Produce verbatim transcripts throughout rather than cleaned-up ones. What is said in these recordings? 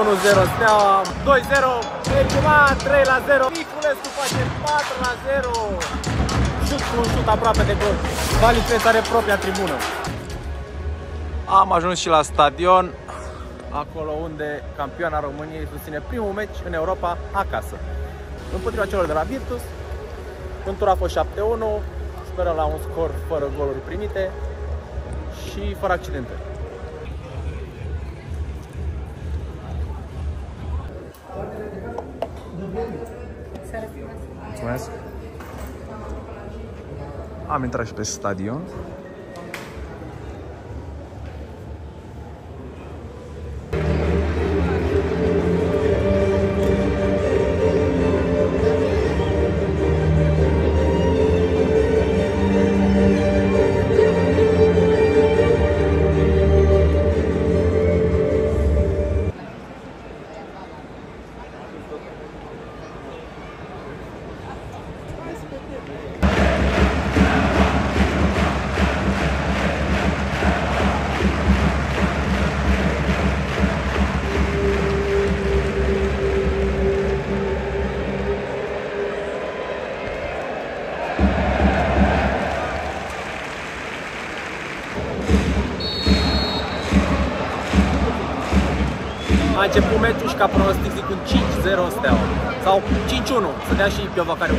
unu zero Steaua, doi zero Ghencea, trei la zero, Niculescu face patru la zero. Șut cu un șut aproape de gol. Valițeț are propria tribună. Am ajuns și la stadion, acolo unde campioana României susține primul meci în Europa acasă, împotriva celor de la Virtus. În tur a fost șapte la unu, sperăm la un scor fără goluri primite și fără accidente. Mulțumesc. Am intrat și pe stadion. A început meciul și ca pronostic zic un cinci zero Steaua sau cinci unu, să dea și Pio Vacari. Oh!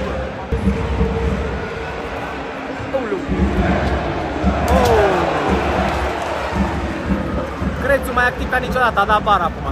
Crețu mai activ ca niciodată, a dat bar acum.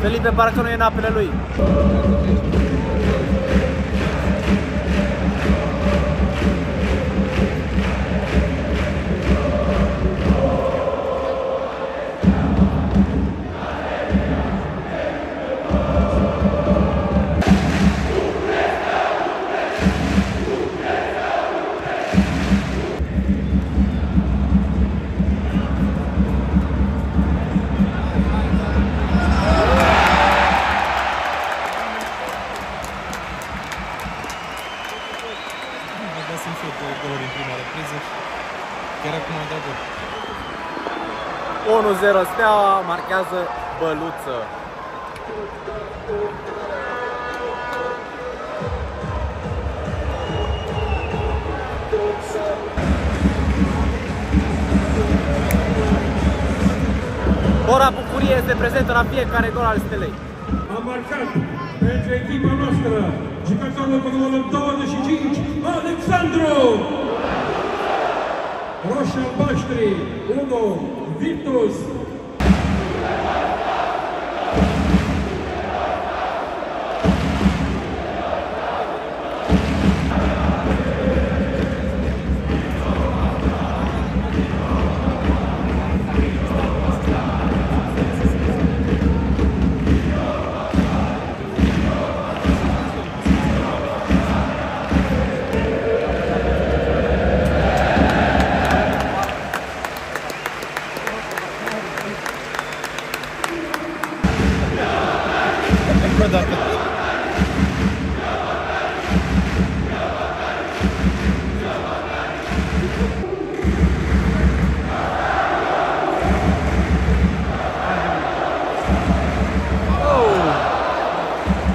Felipe parcă nu e în apele lui. unu zero Steaua, marchează Băluță. Ora bucurie este prezentă la fiecare gol al Stelei. A marcat pentru echipa noastră jucătorul cu numărul douăzeci și cinci, Alexandru! Roșii albaștri, unu Virtus!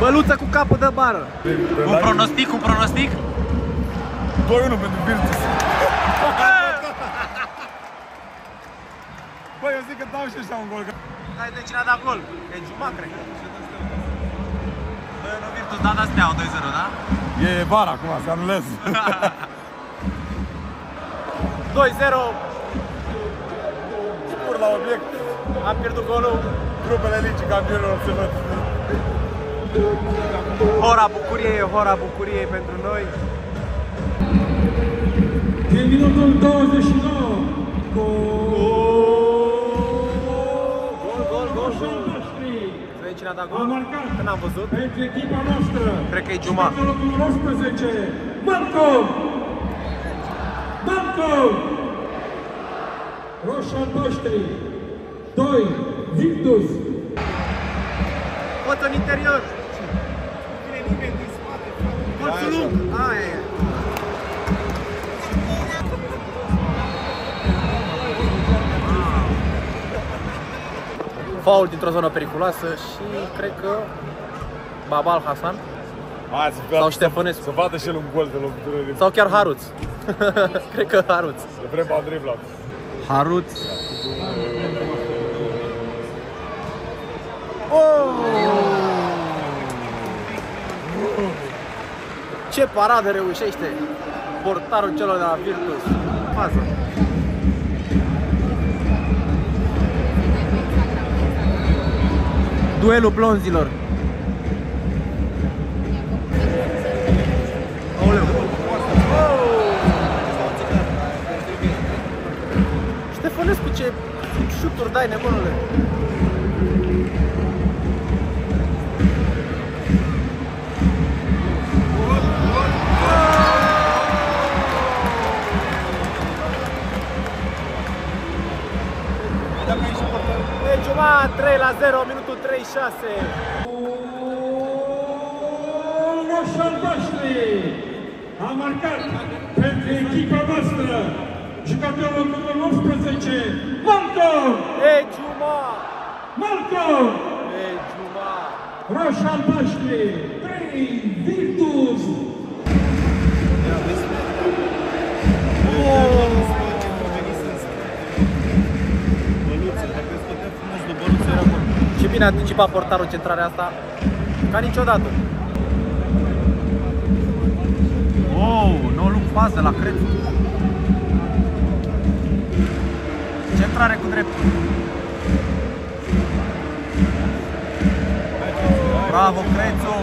Băluță cu capul de bară. Un pronostic, un pronostic? doi unu pentru Virtus. Băi, eu zic că dau și ăștia un gol. Hai, de cine a dat gol? E Juma, cred. doi unu Virtus, da, da, Steaua, doi zero, da? E bară acum, se anulez. doi zero. Spur la obiect. Am pierdut golul. Grupele Ligii Campionilor se văd. Hora bucuriei, hora bucuriei pentru noi. În minutul douăzeci și nouă, gol! Gol, gol, gol! Trebuie cine a dat gol? Că n-am văzut. Cred că e Juma. Marcom! Marcom! Roșia noștri! doi, Virtus! Pot în interior! Vine nimeni din spate! Porțul lung! Aia e! Faul dintr-o zonă periculoasă și cred că Babal-Hasan sau Ștefanescu. Să vadă și el un gol de locutură. Sau chiar Harut. Cred că Harut. Să vrem a dribla. Harut. Ce paradă reușește portarul celor de la Virtus. Fază. Duelul blonzilor. Haoleu. Ștefanescu, ce șuturi dai, nebunule. Deci, trei la zero, minutul treizeci și șase. Roșalbaștri a marcat pentru echipa noastră jucătorul numărul unsprezece, Malco! Ejuma! Malco! Ejuma! Roșalbaștri, trei, Virtus! Ce bine a anticipat portarul centrarea asta, ca niciodată. Wow, nou look pas de la Crețu. Centrare cu dreptul. Bravo, Crețu!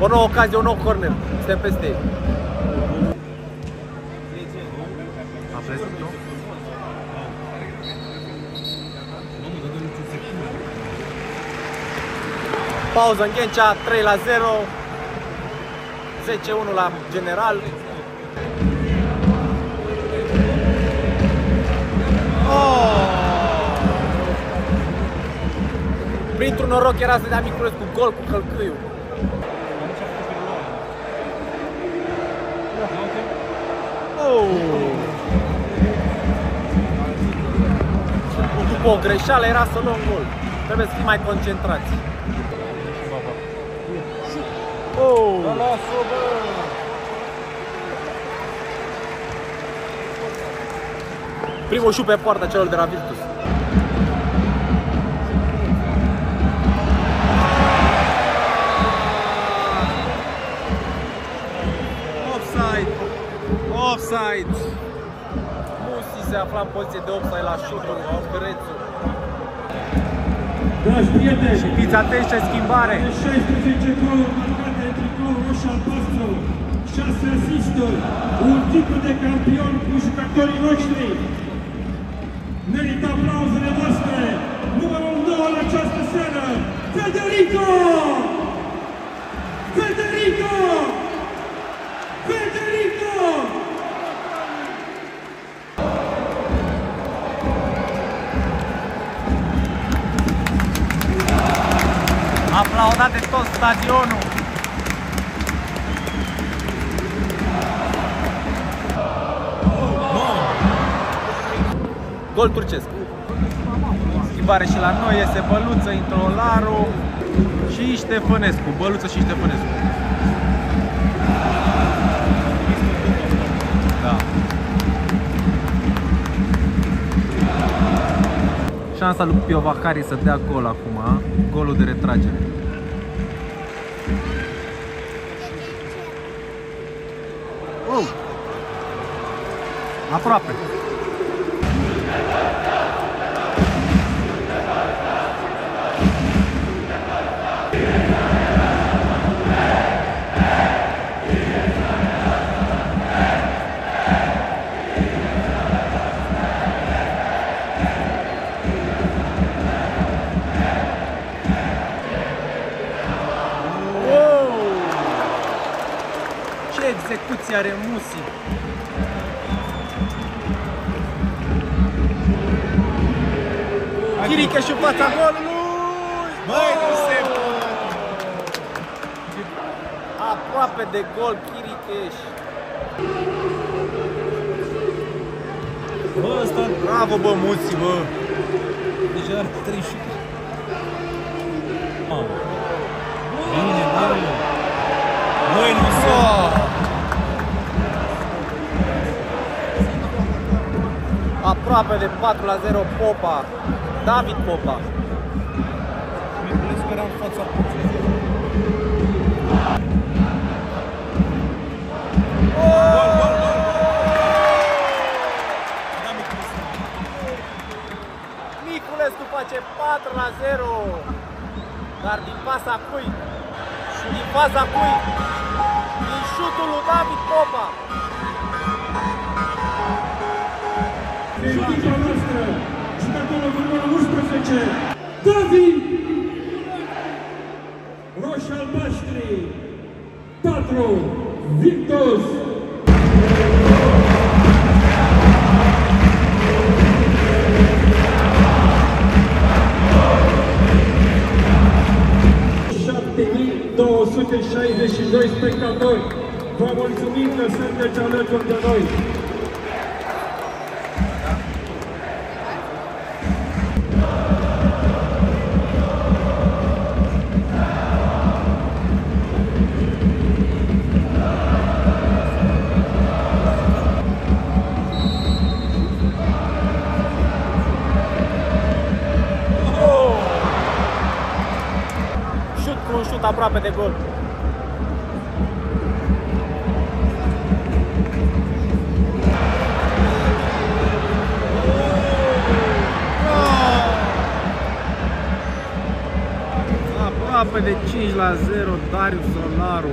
O nouă ocazie, un nou corner. Suntem peste ei. A plezut, nu? Pauză în Ghencea, trei la zero, zece unu la general. Oh! Printr-un noroc era să dea Niculescu gol cu călcâiul. Oh! După o greșeală era să luăm gol. Trebuie să fim mai concentrați. Oh! La lasă, bă! Primul șut pe poarta celor de la Virtus. Offside! Offside! Musi se afla în poziție de offside la șutul Crețu. Dragi prieteni, și fiți atenți ce schimbare! șaisprezece goluri marcate în tricou roșu-albastru, șase asisturi, un titlu de campion cu jucătorii noștri. Merită aplauzele noastre, numărul doi la această seară, Federico! Federico! Federico! Aplaudat de tot stadionul! Gol turcesc! Schimbare și la noi, este Băluță, intră Olaru și Ștefanescu. Băluță și Ștefanescu. Da. Șansa lui Pio Vacari să dea gol acum, golul de retragere. Oh! Aproape. execuția Remusi. Chirice și fața golului. Băi, nu se poate. Aproape de gol Chirice. Bă, ăsta, bravo, bă, Musi, bă. Deja are treizeci și unu. Bine, bine. Băi, nu s-o. Aproape de patru la zero Popa. David Popa. Niculescu era în fața puțin. Gol, gol, gol! Niculescu face patru la zero. Dar din pasa cui? Și din pasa cui? Din șutul lui David Popa. Federico noastră. Jucătorul cu numărul unsprezece, David! Roșii albaștri, patru, Virtus! șapte mii două sute șaizeci și doi spectatori! Vă mulțumim că sunteți alături de noi! Aproape de gol. Aproape de cinci la zero Darius Olaru.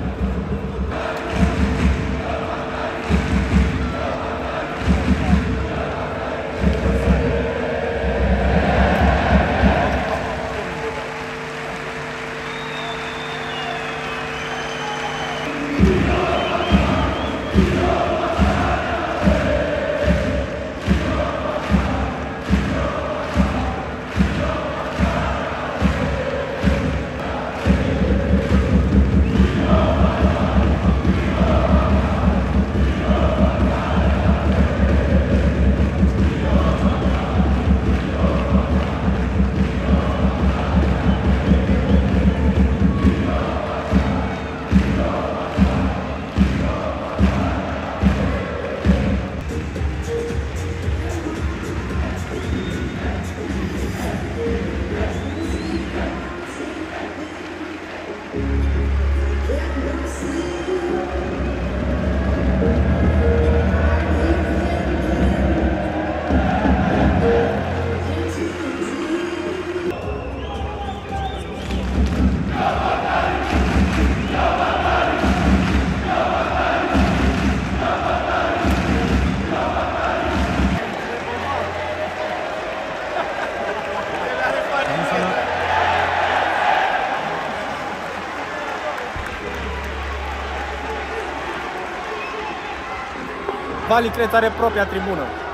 Crețu are propria tribună.